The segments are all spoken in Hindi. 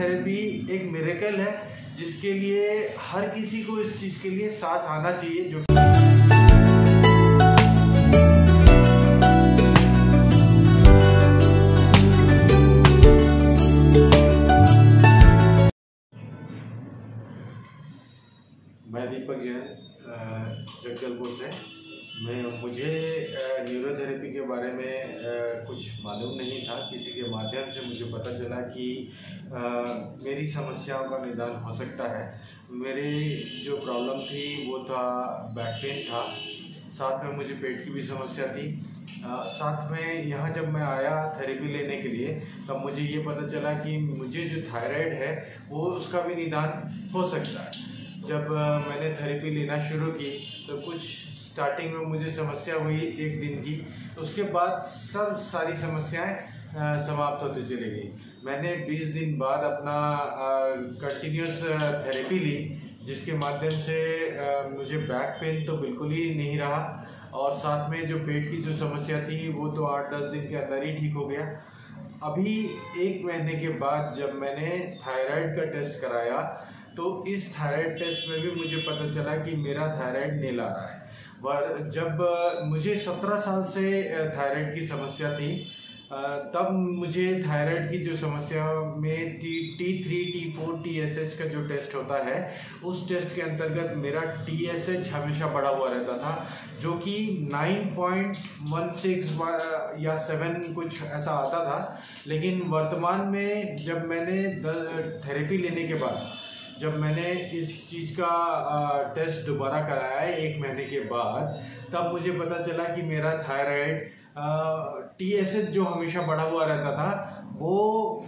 थेरेपी एक मिरेकल है जिसके लिए हर किसी को इस चीज़ के लिए साथ आना चाहिए। जो मैं दीपक जैन जगदलपुर से मुझे न्यूरोथेरेपी के बारे में कुछ मालूम नहीं था। किसी के माध्यम से मुझे पता चला कि मेरी समस्याओं का निदान हो सकता है। मेरी जो प्रॉब्लम थी वो था बैक पेन था, साथ में मुझे पेट की भी समस्या थी। साथ में यहाँ जब मैं आया थेरेपी लेने के लिए तब मुझे ये पता चला कि मुझे जो थायराइड है वो उसका भी निदान हो सकता है। जब मैंने थेरेपी लेना शुरू की तो कुछ स्टार्टिंग में मुझे समस्या हुई एक दिन की, उसके बाद सब सारी समस्याएं समाप्त होती चली गई। मैंने 20 दिन बाद अपना कंटिन्यूस थेरेपी ली जिसके माध्यम से मुझे बैक पेन तो बिल्कुल ही नहीं रहा और साथ में जो पेट की जो समस्या थी वो तो 8-10 दिन के अंदर ही ठीक हो गया। अभी एक महीने के बाद जब मैंने थायराइड का टेस्ट कराया तो इस थायराइड टेस्ट में भी मुझे पता चला कि मेरा थायराइड नीला रहा है। और जब मुझे 17 साल से थायराइड की समस्या थी तब मुझे थायराइड की जो समस्या में T3, T4, TSH का जो टेस्ट होता है उस टेस्ट के अंतर्गत मेरा TSH हमेशा बढ़ा हुआ रहता था जो कि 9.16 या 7 कुछ ऐसा आता था। लेकिन वर्तमान में जब मैंने थेरेपी लेने के बाद जब मैंने इस चीज़ का टेस्ट दोबारा कराया है एक महीने के बाद तब मुझे पता चला कि मेरा थायराइड TSH जो हमेशा बढ़ा हुआ रहता था वो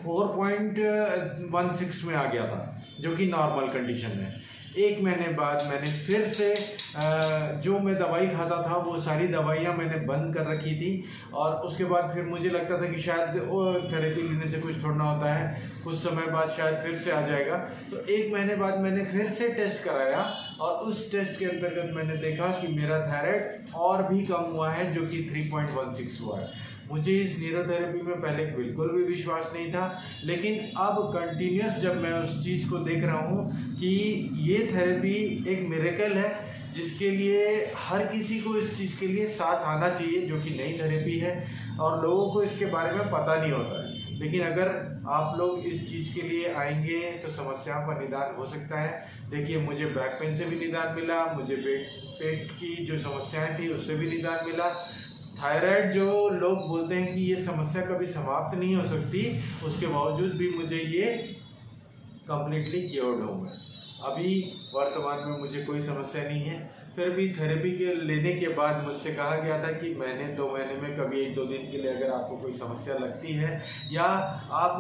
4.16 में आ गया था जो कि नॉर्मल कंडीशन में। एक महीने बाद मैंने फिर से जो मैं दवाई खाता था वो सारी दवाइयाँ मैंने बंद कर रखी थी और उसके बाद फिर मुझे लगता था कि शायद थेरेपी लेने से कुछ थोड़ा होता है, कुछ समय बाद शायद फिर से आ जाएगा। तो एक महीने बाद मैंने फिर से टेस्ट कराया और उस टेस्ट के अंतर्गत मैंने देखा कि मेरा थायराइड और भी कम हुआ है जो कि 3.16 हुआ है। मुझे इस न्यूरोथेरेपी में पहले बिल्कुल भी विश्वास नहीं था, लेकिन अब कंटिन्यूस जब मैं उस चीज़ को देख रहा हूँ कि ये थेरेपी एक मिरेकल है जिसके लिए हर किसी को इस चीज़ के लिए साथ आना चाहिए, जो कि नई थेरेपी है और लोगों को इसके बारे में पता नहीं होता है। लेकिन अगर आप लोग इस चीज़ के लिए आएंगे तो समस्याओं का निदान हो सकता है। देखिए, मुझे बैक पेन से भी निदान मिला, मुझे पेट की जो समस्याएं थी उससे भी निदान मिला। थायराइड जो लोग बोलते हैं कि ये समस्या कभी समाप्त नहीं हो सकती, उसके बावजूद भी मुझे ये कम्प्लीटली क्योर्ड हो गया। अभी वर्तमान में मुझे कोई समस्या नहीं है। फिर भी थेरेपी के लेने के बाद मुझसे कहा गया था कि मैंने 2 महीने में कभी 1-2 दिन के लिए अगर आपको कोई समस्या लगती है या आप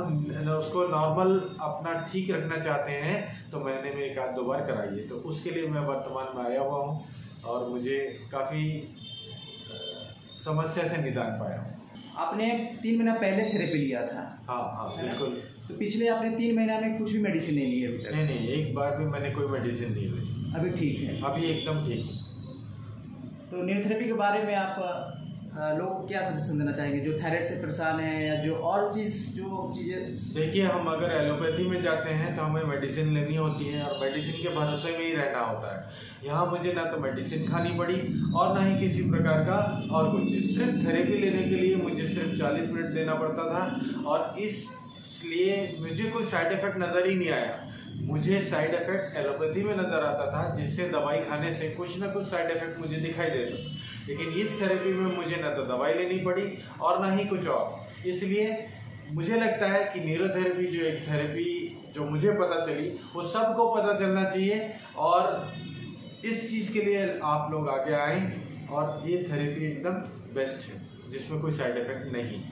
उसको नॉर्मल अपना ठीक रखना चाहते हैं तो महीने में 1-2 बार कराइए। तो उसके लिए मैं वर्तमान में आया हुआ हूँ और मुझे काफ़ी समस्या से निदान पाया हूँ। आपने 3 महीना पहले थेरेपी लिया था? हाँ, बिल्कुल। तो पिछले आपने 3 महीना में कुछ भी मेडिसिन नहीं ली? अभी नहीं, एक बार भी मैंने कोई मेडिसिन नहीं ली। अभी ठीक है? अभी एकदम ठीक है। तो न्यूरोथेरेपी के बारे में आप लोग क्या सजेशन देना चाहेंगे जो थायराइड से परेशान है या जो और चीज़ें? देखिए, हम अगर एलोपैथी में जाते हैं तो हमें मेडिसिन लेनी होती है और मेडिसिन के भरोसे में ही रहना होता है। यहाँ मुझे ना तो मेडिसिन खानी पड़ी और ना ही किसी प्रकार का और कुछ। सिर्फ थेरेपी लेने के लिए मुझे सिर्फ 40 मिनट देना पड़ता था और इसलिए मुझे कोई साइड इफेक्ट नज़र ही नहीं आया। मुझे साइड इफेक्ट एलोपैथी में नज़र आता था जिससे दवाई खाने से कुछ ना कुछ साइड इफेक्ट मुझे दिखाई देता था, लेकिन इस थेरेपी में मुझे ना तो दवाई लेनी पड़ी और ना ही कुछ और। इसलिए मुझे लगता है कि न्यूरोथेरेपी जो एक थेरेपी जो मुझे पता चली वो सबको पता चलना चाहिए और इस चीज़ के लिए आप लोग आगे आएँ और ये थेरेपी एकदम बेस्ट है जिसमें कोई साइड इफेक्ट नहीं है।